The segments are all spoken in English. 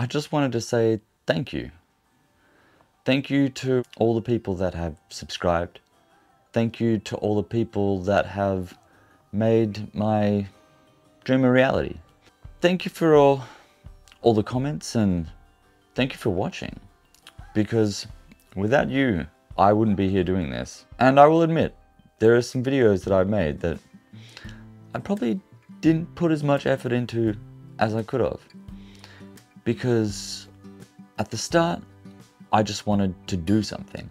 I just wanted to say thank you. Thank you to all the people that have subscribed. Thank you to all the people that have made my dream a reality. Thank you for all the comments, and thank you for watching, because without you, I wouldn't be here doing this. And I will admit, there are some videos that I've made that I probably didn't put as much effort into as I could have, because at the start, I just wanted to do something.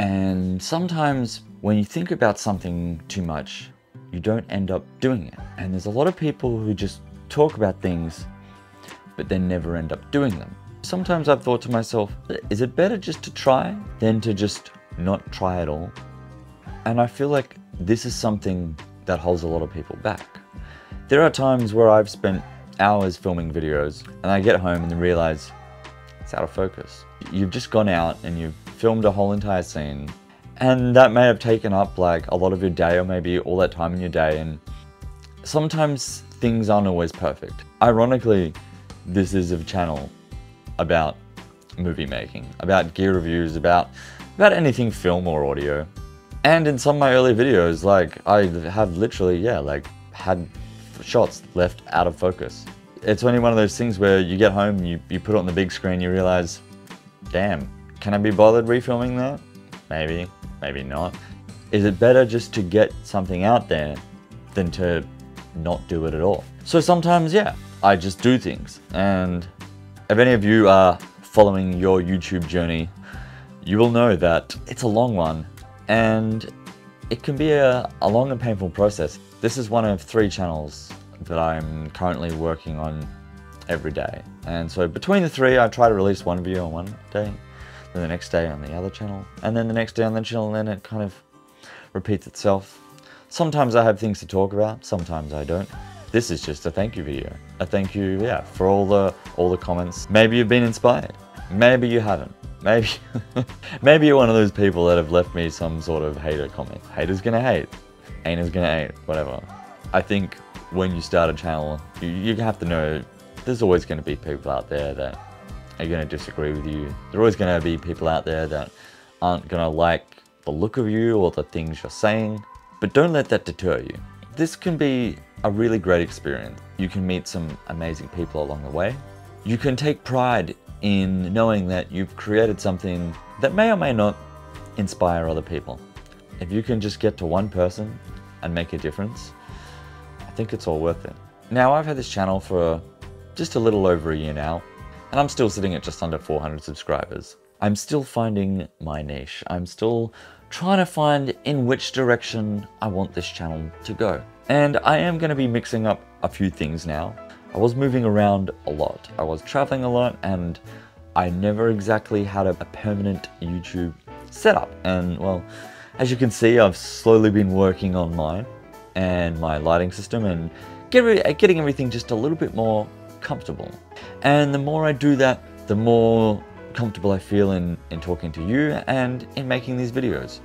And sometimes when you think about something too much, you don't end up doing it. And there's a lot of people who just talk about things, but they never end up doing them. Sometimes I've thought to myself, is it better just to try than to just not try at all? And I feel like this is something that holds a lot of people back. There are times where I've spent hours filming videos and I get home and realize it's out of focus. You've just gone out and you've filmed a whole entire scene, and that may have taken up like a lot of your day, or maybe all that time in your day, and sometimes things aren't always perfect. Ironically, this is a channel about movie making, about gear reviews, about anything film or audio. And in some of my early videos, like, I have literally, yeah, like, had shots left out of focus. It's only one of those things where you get home, you put it on the big screen, you realize, damn, can I be bothered refilming that? Maybe, maybe not. Is it better just to get something out there than to not do it at all? So sometimes, yeah, I just do things. And if any of you are following your YouTube journey, you will know that it's a long one, and it can be a long and painful process. This is one of 3 channels that I'm currently working on every day. And so between the 3, I try to release one video on one day, then the next day on the other channel, and then the next day on the channel, and then it kind of repeats itself. Sometimes I have things to talk about, sometimes I don't. This is just a thank you video. A thank you, yeah, for all the comments. Maybe you've been inspired. Maybe you haven't. Maybe, maybe you're one of those people that have left me some sort of hater comment. Haters gonna hate. Ainers gonna hate. Whatever. I think when you start a channel, you have to know there's always gonna be people out there that are gonna disagree with you. There's always gonna be people out there that aren't gonna like the look of you or the things you're saying. But don't let that deter you. This can be a really great experience. You can meet some amazing people along the way. You can take pride in knowing that you've created something that may or may not inspire other people. If you can just get to one person and make a difference, I think it's all worth it. Now, I've had this channel for just a little over a year now, and I'm still sitting at just under 400 subscribers. I'm still finding my niche. I'm still trying to find in which direction I want this channel to go. And I am going to be mixing up a few things now. I was moving around a lot. I was traveling a lot, and I never exactly had a permanent YouTube setup. And well, as you can see, I've slowly been working on mine and my lighting system and getting everything just a little bit more comfortable. And the more I do that, the more comfortable I feel in talking to you and in making these videos.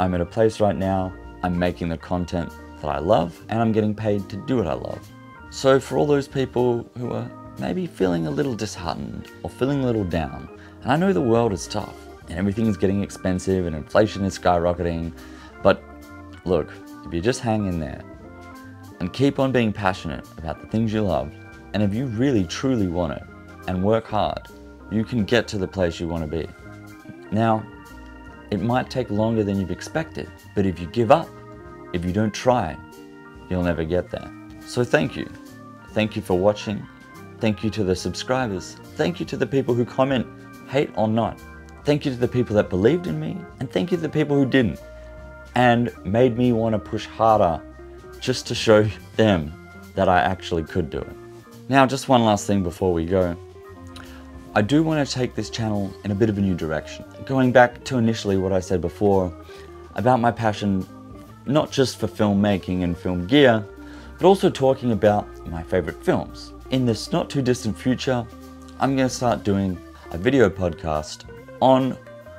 I'm at a place right now, I'm making the content that I love, and I'm getting paid to do what I love. So for all those people who are maybe feeling a little disheartened or feeling a little down, and I know the world is tough and everything is getting expensive and inflation is skyrocketing, but look, if you just hang in there and keep on being passionate about the things you love, and if you really truly want it and work hard, you can get to the place you want to be. Now, it might take longer than you've expected, but if you give up, if you don't try, you'll never get there. So thank you. Thank you for watching. Thank you to the subscribers. Thank you to the people who comment, hate or not. Thank you to the people that believed in me, and thank you to the people who didn't and made me want to push harder just to show them that I actually could do it. Now, just one last thing before we go. I do want to take this channel in a bit of a new direction. Going back to initially what I said before about my passion, not just for filmmaking and film gear, but also talking about my favorite films. In this not too distant future, I'm going to start doing a video podcast on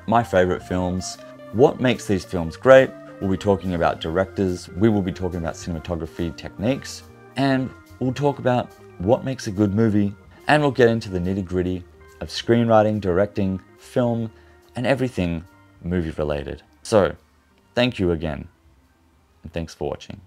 my favorite films. What makes these films great? We'll be talking about directors. We will be talking about cinematography techniques, and we'll talk about what makes a good movie and we'll get into the nitty-gritty of screenwriting, directing, film, and everything movie related. So, thank you again, and thanks for watching.